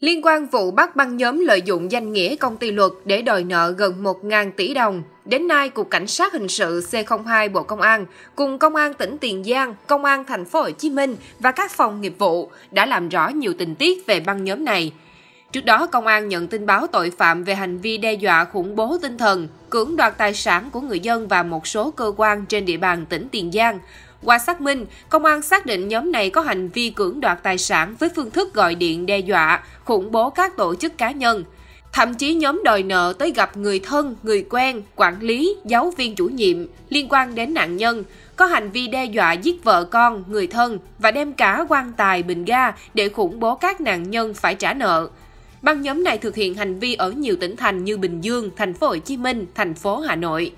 Liên quan vụ bắt băng nhóm lợi dụng danh nghĩa công ty luật để đòi nợ gần 1.000 tỷ đồng, đến nay Cục Cảnh sát Hình sự C02 Bộ Công an cùng Công an tỉnh Tiền Giang, Công an thành phố Hồ Chí Minh và các phòng nghiệp vụ đã làm rõ nhiều tình tiết về băng nhóm này. Trước đó, Công an nhận tin báo tội phạm về hành vi đe dọa khủng bố tinh thần, cưỡng đoạt tài sản của người dân và một số cơ quan trên địa bàn tỉnh Tiền Giang. Qua xác minh, Công an xác định nhóm này có hành vi cưỡng đoạt tài sản với phương thức gọi điện đe dọa, khủng bố các tổ chức cá nhân. Thậm chí nhóm đòi nợ tới gặp người thân, người quen, quản lý, giáo viên chủ nhiệm liên quan đến nạn nhân, có hành vi đe dọa giết vợ con, người thân và đem cả quan tài bình ga để khủng bố các nạn nhân phải trả nợ. Băng nhóm này thực hiện hành vi ở nhiều tỉnh thành như Bình Dương, thành phố Hồ Chí Minh, thành phố Hà Nội.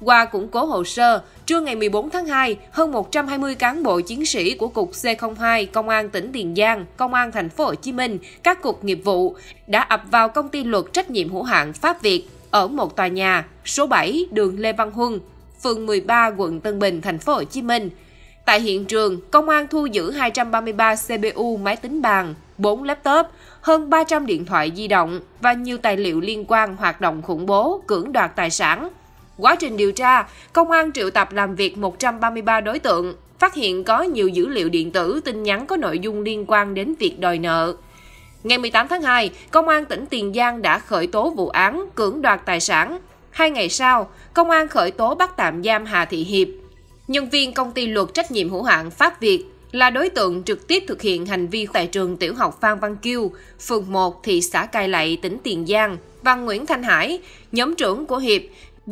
Qua củng cố hồ sơ, trưa ngày 14 tháng 2, hơn 120 cán bộ chiến sĩ của Cục C02, Công an tỉnh Tiền Giang, Công an thành phố Hồ Chí Minh, các cục nghiệp vụ đã ập vào công ty luật trách nhiệm hữu hạn Pháp Việt ở một tòa nhà số 7 đường Lê Văn Huân, phường 13, quận Tân Bình, thành phố Hồ Chí Minh. Tại hiện trường, công an thu giữ 233 CPU máy tính bàn, 4 laptop, hơn 300 điện thoại di động và nhiều tài liệu liên quan hoạt động khủng bố, cưỡng đoạt tài sản. Quá trình điều tra, công an triệu tập làm việc 133 đối tượng, phát hiện có nhiều dữ liệu điện tử, tin nhắn có nội dung liên quan đến việc đòi nợ. Ngày 18 tháng 2, Công an tỉnh Tiền Giang đã khởi tố vụ án cưỡng đoạt tài sản. 2 ngày sau, công an khởi tố bắt tạm giam Hà Thị Hiệp, nhân viên công ty luật trách nhiệm hữu hạn Pháp Việt, là đối tượng trực tiếp thực hiện hành vi tại trường tiểu học Phan Văn Kiêu, phường 1, thị xã Cai Lậy, tỉnh Tiền Giang, và Nguyễn Thanh Hải, nhóm trưởng của Hiệp,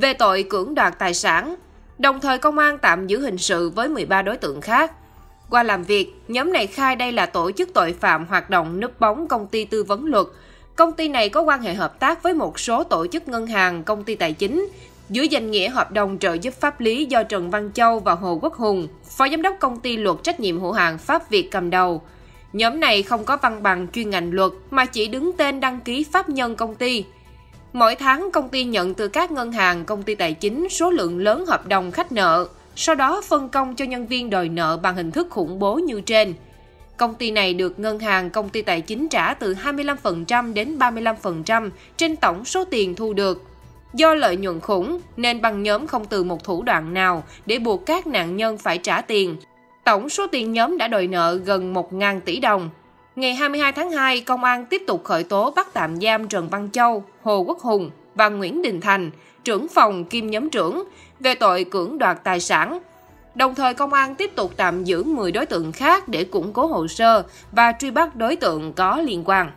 về tội cưỡng đoạt tài sản. Đồng thời, công an tạm giữ hình sự với 13 đối tượng khác. Qua làm việc, nhóm này khai đây là tổ chức tội phạm hoạt động núp bóng công ty tư vấn luật. Công ty này có quan hệ hợp tác với một số tổ chức ngân hàng, công ty tài chính, dưới danh nghĩa hợp đồng trợ giúp pháp lý do Trần Văn Châu và Hồ Quốc Hùng, phó giám đốc công ty luật trách nhiệm hữu hạn Pháp Việt cầm đầu. Nhóm này không có văn bằng chuyên ngành luật mà chỉ đứng tên đăng ký pháp nhân công ty. Mỗi tháng, công ty nhận từ các ngân hàng, công ty tài chính số lượng lớn hợp đồng khách nợ, sau đó phân công cho nhân viên đòi nợ bằng hình thức khủng bố như trên. Công ty này được ngân hàng, công ty tài chính trả từ 25% đến 35% trên tổng số tiền thu được. Do lợi nhuận khủng nên băng nhóm không từ một thủ đoạn nào để buộc các nạn nhân phải trả tiền. Tổng số tiền nhóm đã đòi nợ gần 1.000 tỷ đồng. Ngày 22 tháng 2, công an tiếp tục khởi tố bắt tạm giam Trần Văn Châu, Hồ Quốc Hùng và Nguyễn Đình Thành, trưởng phòng kiêm nhóm trưởng, về tội cưỡng đoạt tài sản. Đồng thời, công an tiếp tục tạm giữ 10 đối tượng khác để củng cố hồ sơ và truy bắt đối tượng có liên quan.